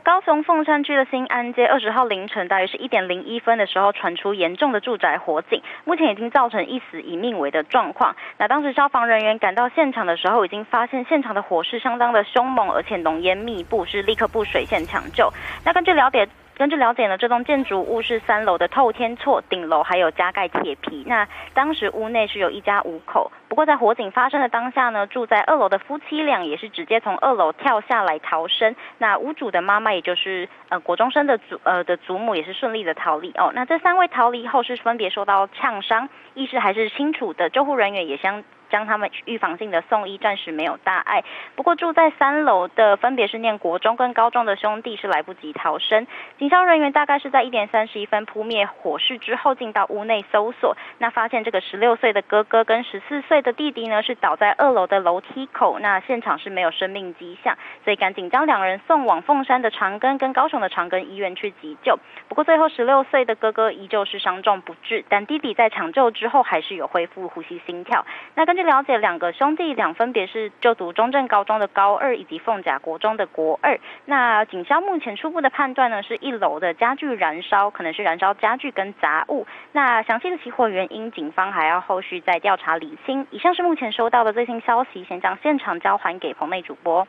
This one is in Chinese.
高雄凤山区的新安街20号凌晨大约是1:01的时候，传出严重的住宅火警，目前已经造成1死1命危的状况。那当时消防人员赶到现场的时候，已经发现现场的火势相当的凶猛，而且浓烟密布，是立刻布水线抢救。那根据了解呢，这栋建筑物是3楼的透天厝，顶楼还有加盖铁皮。那当时屋内是有一家5口，不过在火警发生的当下呢，住在2楼的夫妻俩也是直接从2楼跳下来逃生。那屋主的妈妈，也就是国中生的祖母，也是顺利的逃离哦。那这3位逃离后是分别受到呛伤，意识还是清楚的，救护人员也将他们预防性的送医，暂时没有大碍。不过住在3楼的分别是念国中跟高中的兄弟是来不及逃生。警消人员大概是在1:31扑灭火势之后进到屋内搜索，那发现这个16岁的哥哥跟14岁的弟弟呢是倒在2楼的楼梯口，那现场是没有生命迹象，所以赶紧将2人送往凤山的长庚跟高雄的长庚医院去急救。不过最后16岁的哥哥依旧是伤重不治，但弟弟在抢救之后还是有恢复呼吸心跳。那根据了解，2个兄弟俩分别是就读中正高中的高2以及凤甲国中的国2。那警消目前初步的判断呢，是1楼的家具燃烧，可能是燃烧家具跟杂物。那详细的起火原因，警方还要后续再调查厘清。以上是目前收到的最新消息，先将现场交还给棚内主播。